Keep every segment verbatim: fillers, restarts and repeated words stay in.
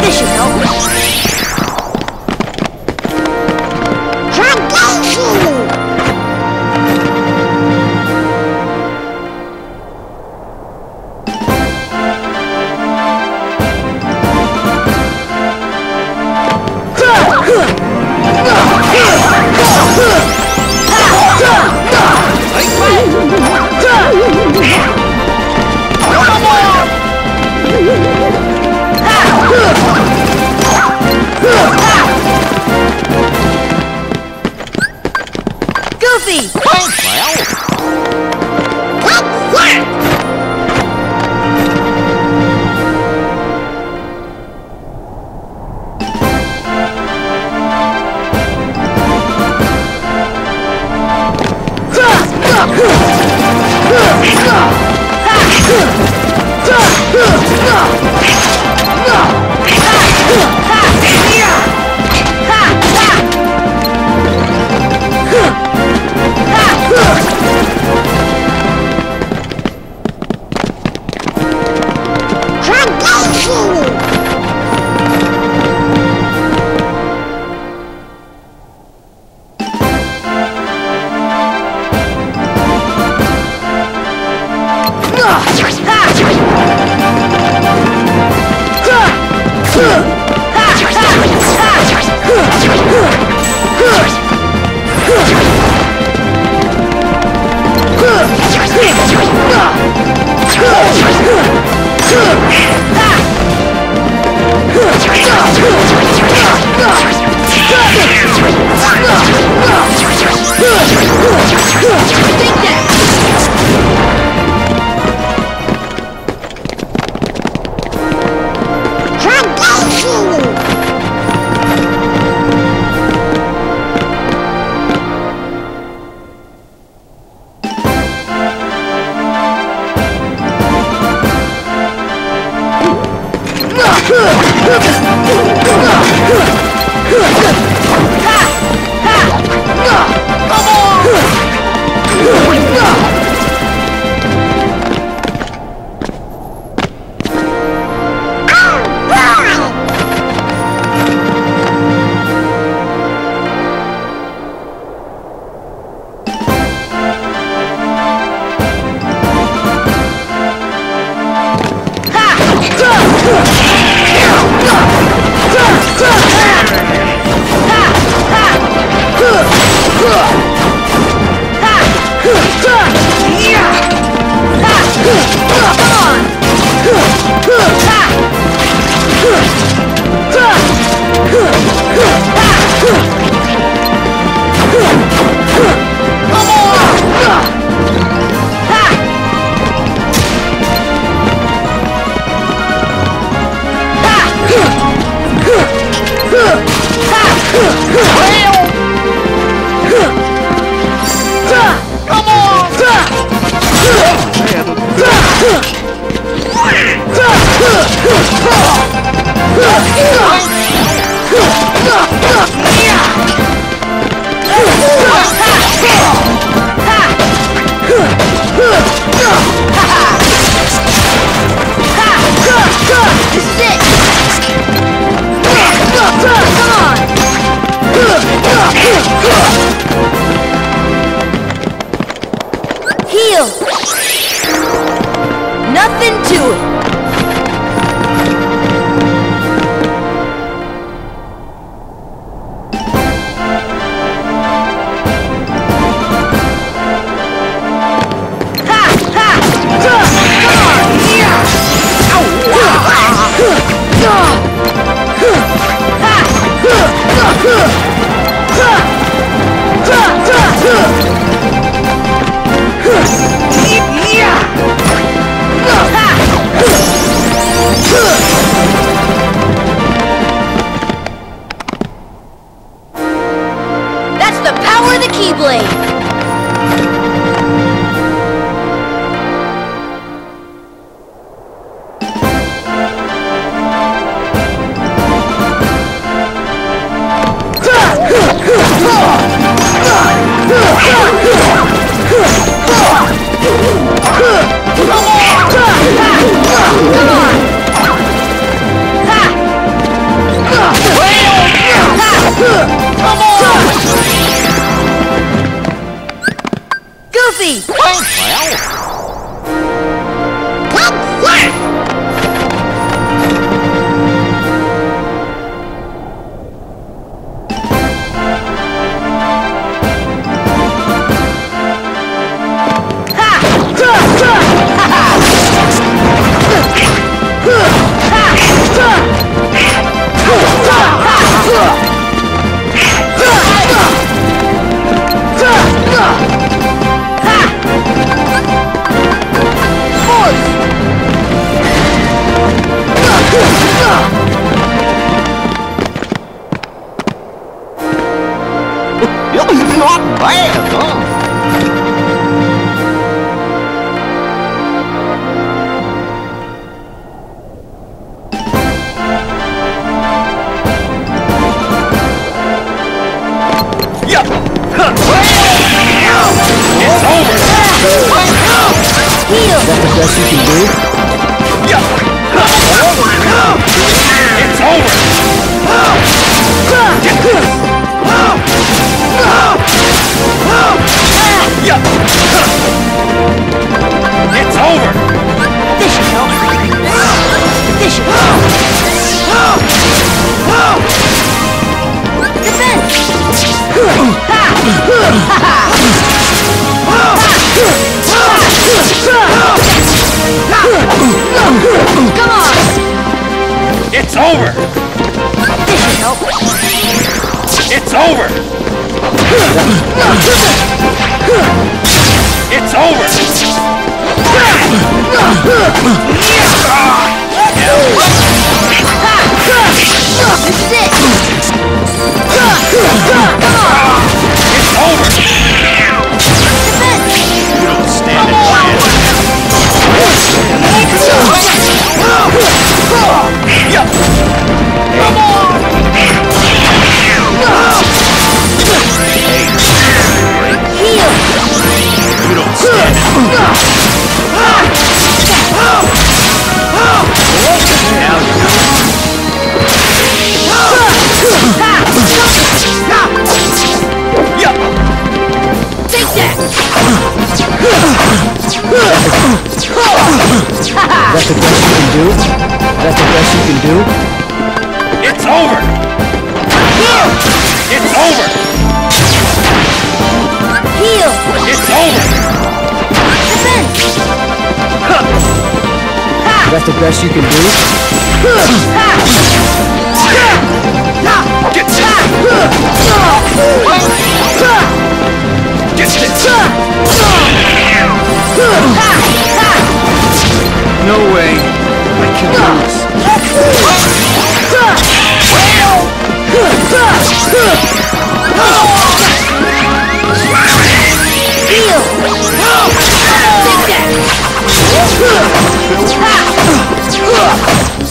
This should help. Nothing to it. Best you can do. No way. I can do this. Take that.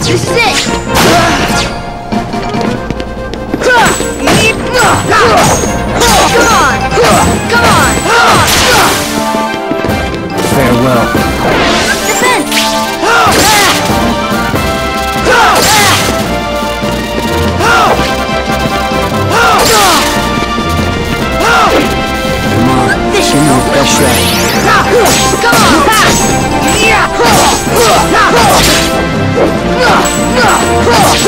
You're sick! Come on! Come on! Farewell. Defense! Come on, you know best shot. Come on!